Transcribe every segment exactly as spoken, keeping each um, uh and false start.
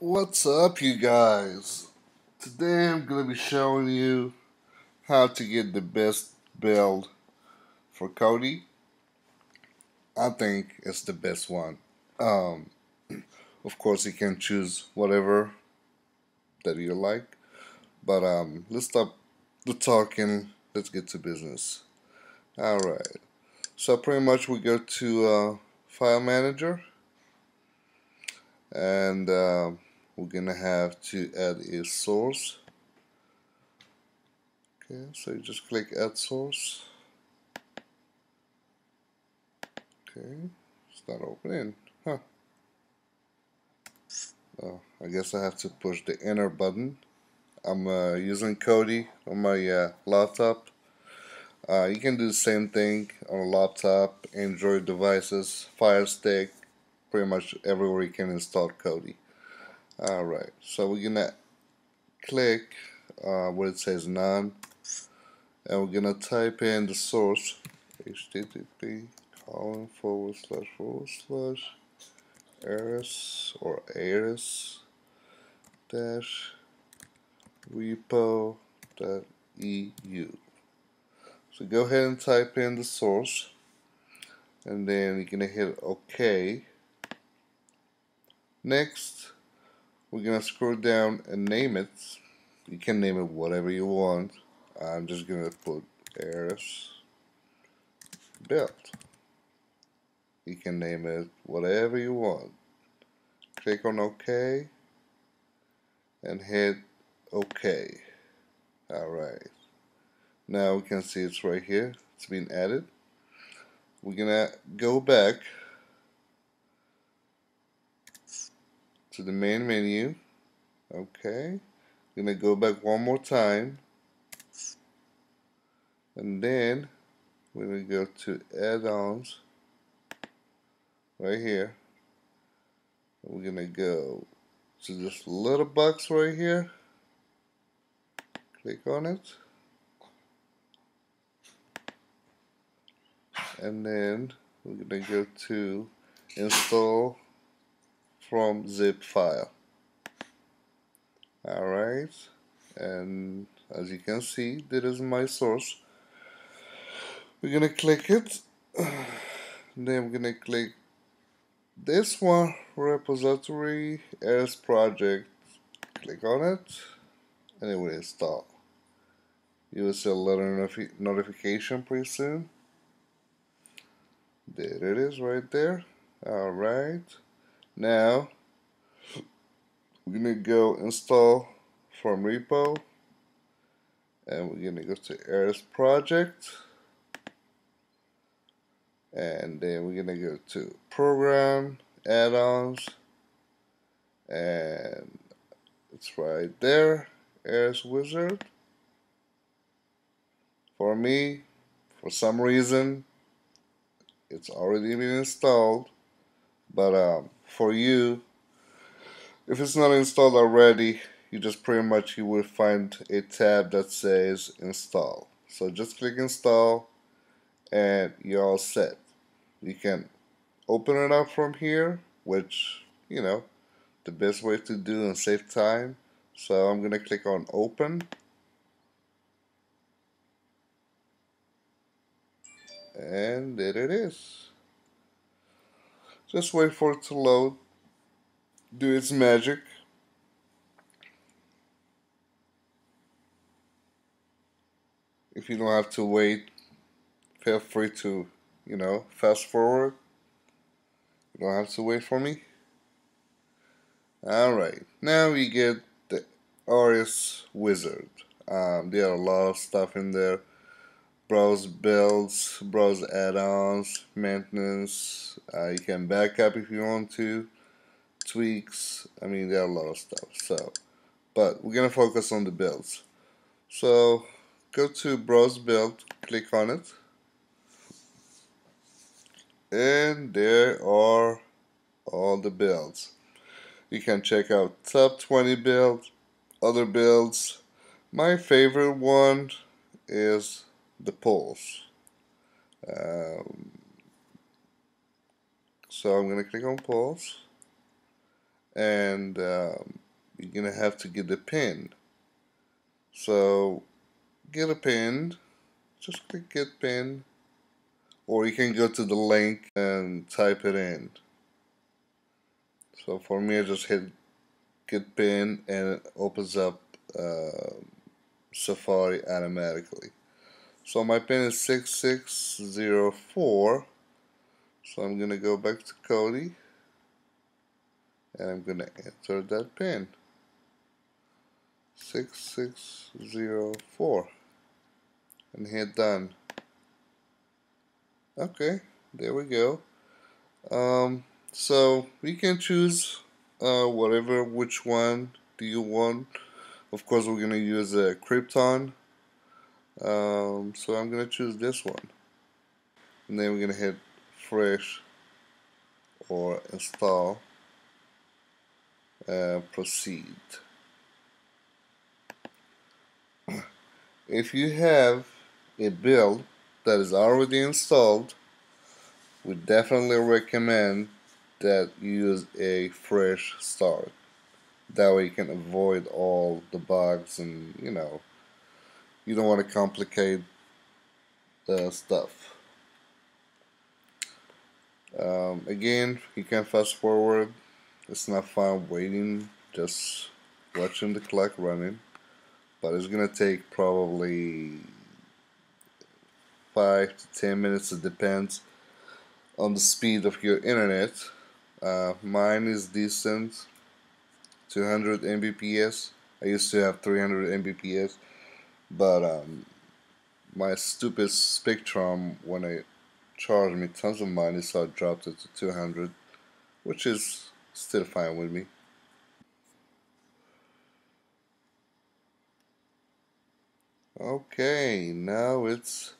What's up, you guys? Today I'm going to be showing you how to get the best build for Kodi. I think it's the best one. Um, of course you can choose whatever that you like, but um, let's stop the talking, let's get to business. Alright, so pretty much we go to uh, File Manager, and uh, we're gonna have to add a source. Okay, so you just click add source. Okay, it's not opening, huh? Oh, I guess I have to push the enter button. I'm uh, using Kodi on my uh, laptop. Uh, you can do the same thing on a laptop, Android devices, Firestick, pretty much everywhere you can install Kodi. Alright, so we're gonna click uh, where it says none, and we're gonna type in the source http colon forward slash forward slash Ares or Ares dash repo dot E U. So go ahead and type in the source, and then you're gonna hit OK. Next, we're gonna scroll down and name it. You can name it whatever you want. I'm just gonna put Ares Build. You can name it whatever you want. Click on OK and hit OK. Alright. Now we can see it's right here. It's been added. We're gonna go back to the main menu. Okay, I'm gonna go back one more time, and then we're gonna go to add-ons right here. We're gonna go to this little box right here, click on it, and then we're gonna go to install from zip file. Alright, and as you can see, this is my source. We're gonna click it, then we're gonna click this one, repository Ares project, click on it, and it will install. You will see a little notifi notification pretty soon. There it is right there. Alright, now we're gonna go install from repo, and we're gonna go to Ares project, and then we're gonna go to program add-ons, and it's right there, Ares Wizard. For me, for some reason, it's already been installed, but um for you, if it's not installed already, you just pretty much you will find a tab that says install. So just click install and you're all set. You can open it up from here, which, you know, the best way to do and save time. So I'm gonna click on open, and there it is. Just wait for it to load, do its magic. If you don't have to wait, feel free to, you know, fast forward. You don't have to wait for me. Alright, now we get the Ares Wizard. Um, there are a lot of stuff in there. Browse builds, browse add-ons, maintenance, uh, you can back up if you want to, tweaks, I mean there are a lot of stuff. So, but we're gonna focus on the builds. So go to browse build, click on it, and there are all the builds. You can check out top twenty builds, other builds. My favorite one is the Pulse. Um, so I'm gonna click on Pulse, and um, you're going to have to get it pinned. So get it pinned, just click get pinned, or you can go to the link and type it in. So for me, I just hit get pinned and it opens up uh, Safari automatically. So my pin is six six zero four, so I'm going to go back to Kodi and I'm going to enter that pin, six six zero four, and hit done. Okay, there we go. Um, so we can choose uh, whatever, which one do you want. Of course we're going to use a uh, Krypton. Um, so I'm going to choose this one, and then we're going to hit fresh or install, uh, proceed. If you have a build that is already installed, we definitely recommend that you use a fresh start. That way you can avoid all the bugs, and you know, you don't want to complicate the stuff. Um, again, you can fast forward. It's not fun waiting, just watching the clock running. But it's gonna take probably five to ten minutes. It depends on the speed of your internet. Uh, mine is decent, two hundred megabits per second. I used to have three hundred megabits per second. But um, my stupid Spectrum, when I charged me tons of money, so I dropped it to two hundred, which is still fine with me. Okay, now it's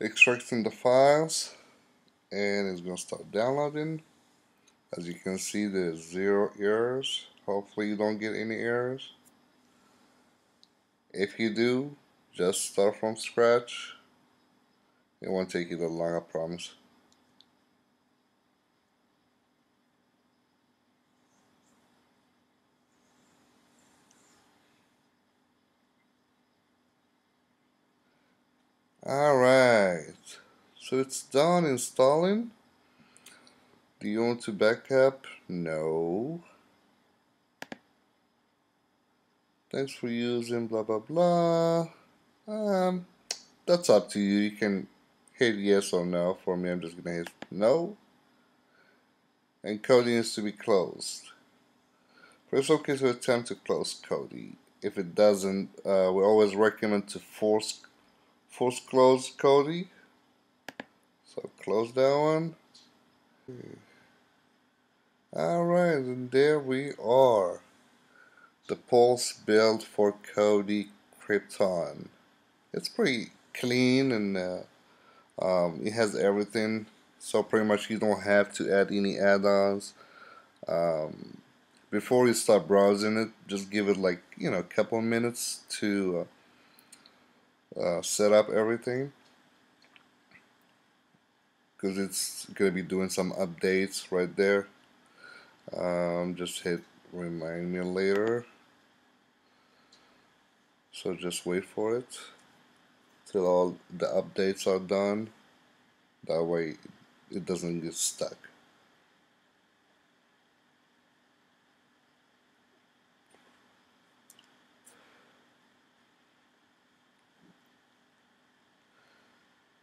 extracting the files and it's going to start downloading. As you can see, there's zero errors. Hopefully you don't get any errors. If you do, just start from scratch. It won't take you that long, I promise. Alright, so it's done installing. Do you want to back up? No. Thanks for using blah blah blah. Um, that's up to you. You can hit yes or no. For me, I'm just gonna hit no. And Kodi needs to be closed. Press OK to attempt to close Kodi. If it doesn't, uh, we always recommend to force force close Kodi. So close that one. All right, and there we are. The Pulse build for Kodi Krypton. It's pretty clean, and uh, um, it has everything, so pretty much you don't have to add any add-ons. Um, before you start browsing it, just give it like, you know, a couple minutes to uh, uh, set up everything, because it's gonna be doing some updates right there. Um, just hit remind me later. So just wait for it till all the updates are done. That way it doesn't get stuck.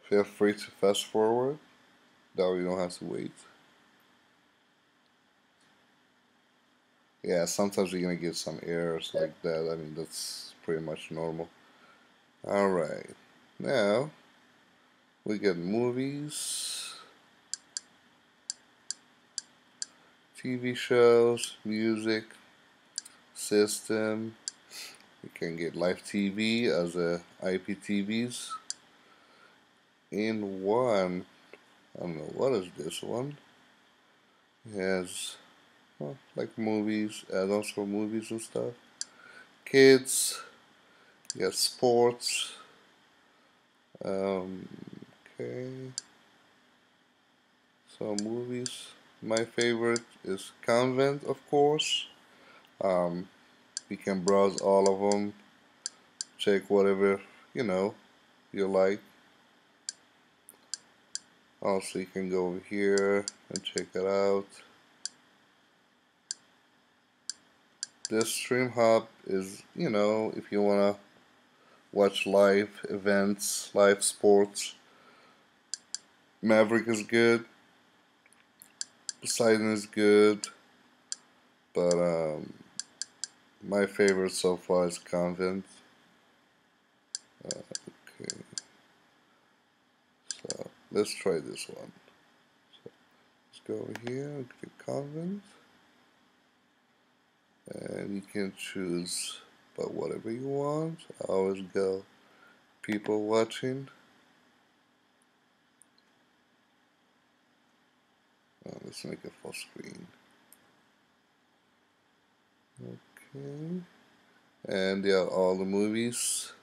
Feel free to fast forward. That way you don't have to wait. Yeah, sometimes you're gonna get some errors like that. I mean, that's pretty much normal. Alright, now we get movies, T V shows, music, system. You can get live T V as a I P T Vs in one. I don't know, what is this one? It has, well, like movies, add-ons for movies and stuff. Kids. You got sports. Um, okay. So movies, My favorite is Convent, of course. Um, you can browse all of them, check whatever you know you like. Also, you can go over here and check it out. This Stream Hub is, you know, if you wanna watch live events, live sports. Maverick is good. Poseidon is good, but um, my favorite so far is Convent. Uh, okay, so let's try this one. So let's go over here and click Convent, and you can choose about whatever you want. I always go people watching. Uh, let's make it full screen. Okay, and there are all the movies: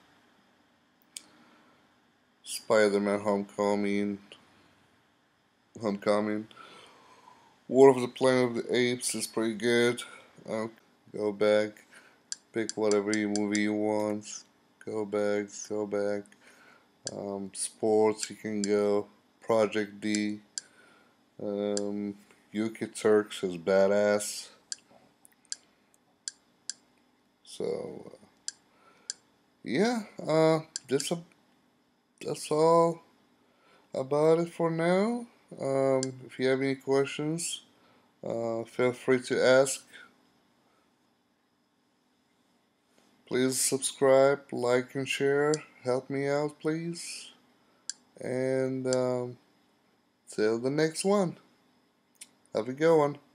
Spider-Man: Homecoming, Homecoming, War of the Planet of the Apes is pretty good. I'll go back, pick whatever movie you want. Go back, go back. Um, sports, you can go. Project D. Um, U K Turks is badass. So, uh, yeah, uh, that's, a, that's all about it for now. Um, if you have any questions, uh, feel free to ask. Please subscribe, like, and share. Help me out, please. And, um, till the next one. Have a good one.